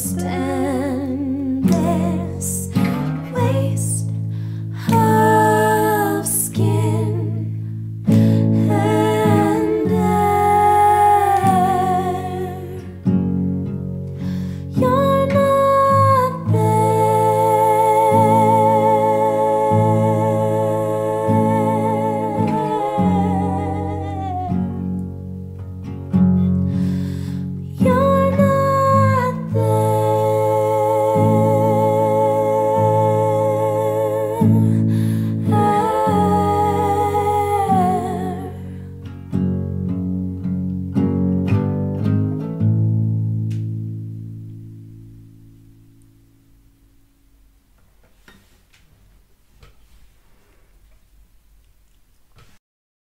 Stand.